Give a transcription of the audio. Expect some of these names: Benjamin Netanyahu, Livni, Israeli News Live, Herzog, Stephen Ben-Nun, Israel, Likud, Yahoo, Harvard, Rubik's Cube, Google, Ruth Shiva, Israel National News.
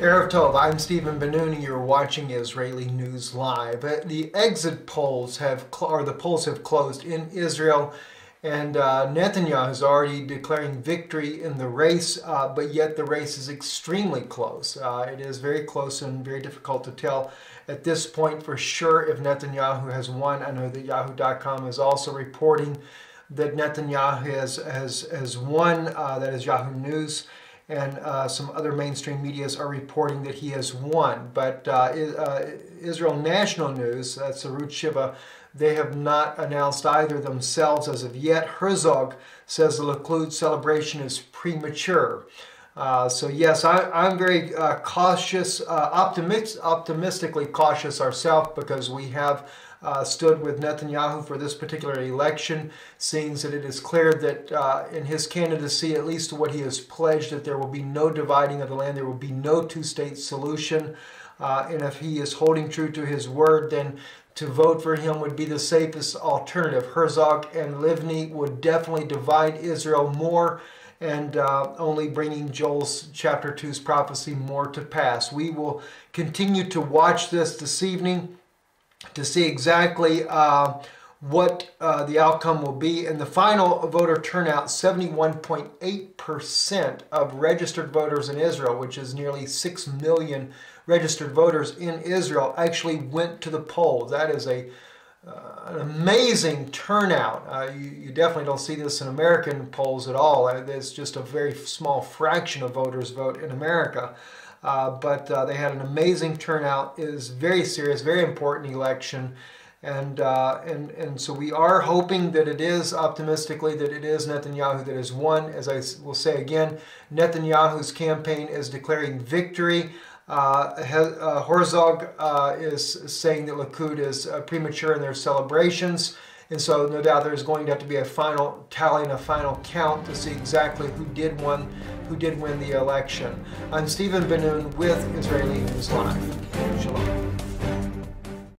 Erev Tov, I'm Stephen Ben-Nun and you're watching Israeli News Live. The exit polls have closed in Israel, and Netanyahu is already declaring victory in the race, but yet the race is extremely close. It is very close and very difficult to tell at this point for sure if Netanyahu has won. I know that Yahoo.com is also reporting that Netanyahu has won, that is Yahoo News, and some other mainstream medias are reporting that he has won. But Israel National News, that's Ruth Shiva, they have not announced either themselves as of yet. Herzog says the Likud celebration is premature. So yes, I'm very cautious, optimistically cautious ourselves, because we have stood with Netanyahu for this particular election, seeing that it is clear that in his candidacy, at least what he has pledged, that there will be no dividing of the land, there will be no two-state solution. And if he is holding true to his word, then to vote for him would be the safest alternative. Herzog and Livni would definitely divide Israel more, and only bringing Joel's chapter 2's prophecy more to pass. We will continue to watch this evening to see exactly what the outcome will be. And the final voter turnout, 71.8% of registered voters in Israel, which is nearly 6 million registered voters in Israel, actually went to the polls. That is an amazing turnout. You definitely don't see this in American polls at all. It's just a very small fraction of voters vote in America. But they had an amazing turnout. It is very serious, very important election. And so we are hoping that it is, optimistically, that it is Netanyahu that has won. As I will say again, Netanyahu's campaign is declaring victory. Herzog is saying that Likud is premature in their celebrations, and so no doubt there's going to have to be a final tally and a final count to see exactly who did win the election. I'm Stephen Ben-Nun with Israeli News Live. Shalom.